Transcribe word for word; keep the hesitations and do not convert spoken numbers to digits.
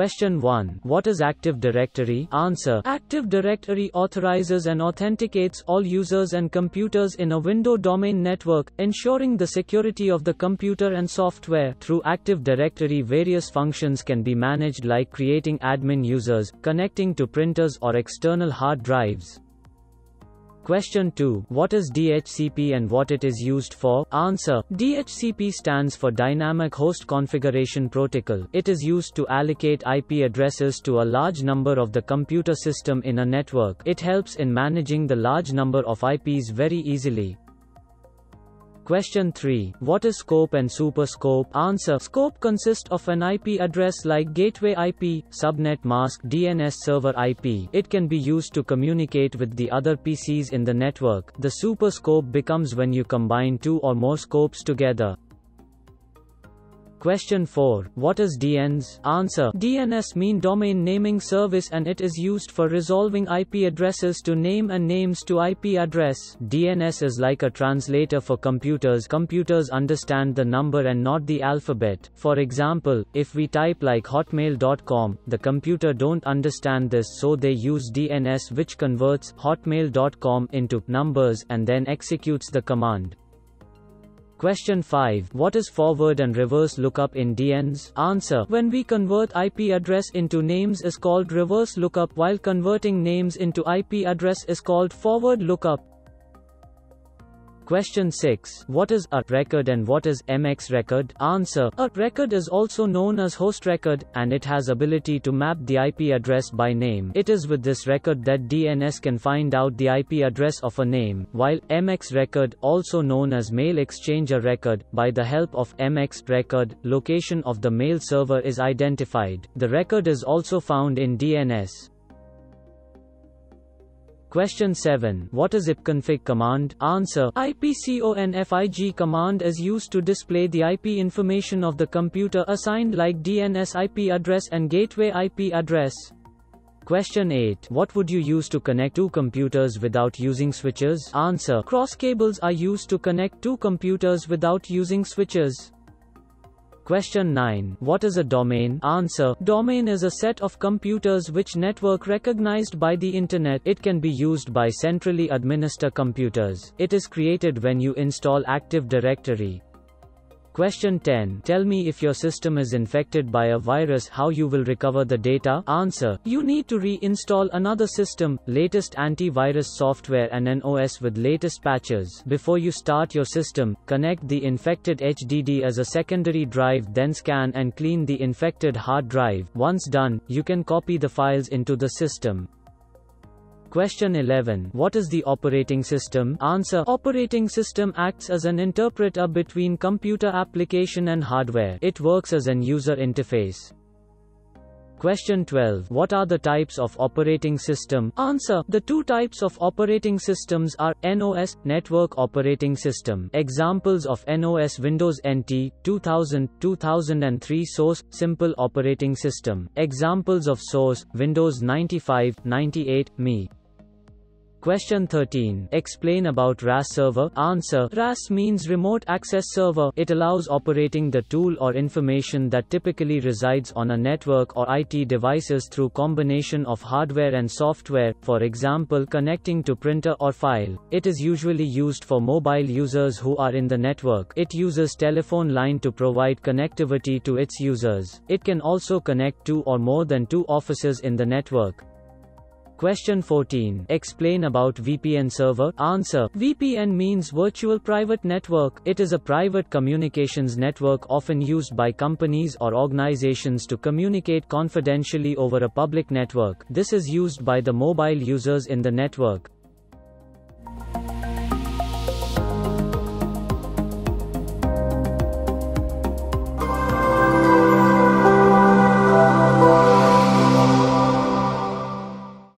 Question one. What is Active Directory? Answer. Active Directory authorizes and authenticates all users and computers in a window domain network, ensuring the security of the computer and software. Through Active Directory, various functions can be managed, like creating admin users, connecting to printers or external hard drives. Question two. What is D H C P and what it is used for? Answer. D H C P stands for Dynamic Host Configuration Protocol. It is used to allocate I P addresses to a large number of the computer system in a network. It helps in managing the large number of I Ps very easily. Question three. What is scope and super scope? Answer. Scope consists of an I P address like gateway I P, subnet mask, D N S server I P. It can be used to communicate with the other P Cs in the network. The super scope becomes when you combine two or more scopes together. Question four. What is D N S? Answer. D N S mean Domain Naming Service, and it is used for resolving I P addresses to name and names to I P address. D N S is like a translator for computers. Computers understand the number and not the alphabet. For example, if we type like hotmail dot com, the computer don't understand this, so they use D N S, which converts hotmail dot com into numbers and then executes the command. Question five. What is forward and reverse lookup in D N S? Answer. When we convert I P address into names is called reverse lookup, while converting names into I P address is called forward lookup. Question six. What is a record and what is M X record? Answer. A record is also known as host record, and it has ability to map the I P address by name. It is with this record that D N S can find out the I P address of a name, while M X record, also known as mail exchanger record, by the help of M X record, location of the mail server is identified. The record is also found in D N S. Question seven. What is I P CONFIG command? Answer. I P CONFIG command is used to display the I P information of the computer assigned, like D N S I P address and gateway I P address. Question eight. What would you use to connect two computers without using switches? Answer. Cross cables are used to connect two computers without using switches. Question nine. What is a domain? Answer. Domain is a set of computers which network recognized by the internet. It can be used by centrally administered computers. It is created when you install Active Directory. Question ten. Tell me, if your system is infected by a virus, how you will recover the data? Answer. You need to reinstall another system, latest antivirus software and an O S with latest patches. Before you start your system, connect the infected H D D as a secondary drive, then scan and clean the infected hard drive. Once done, you can copy the files into the system. Question eleven. What is the operating system? Answer. Operating system acts as an interpreter between computer application and hardware. It works as an user interface. Question twelve. What are the types of operating system? Answer. The two types of operating systems are N O S, Network Operating System. Examples of N O S: Windows N T, two thousand, two thousand three Source, Simple Operating System. Examples of Source: Windows ninety-five, ninety-eight, M E. Question thirteen. Explain about R A S server. Answer. R A S means Remote Access Server. It allows operating the tool or information that typically resides on a network or I T devices through combination of hardware and software, for example connecting to printer or file. It is usually used for mobile users who are in the network. It uses telephone line to provide connectivity to its users. It can also connect two or more than two offices in the network. Question fourteen. Explain about V P N server. Answer. V P N means Virtual Private Network. It is a private communications network often used by companies or organizations to communicate confidentially over a public network. This is used by the mobile users in the network.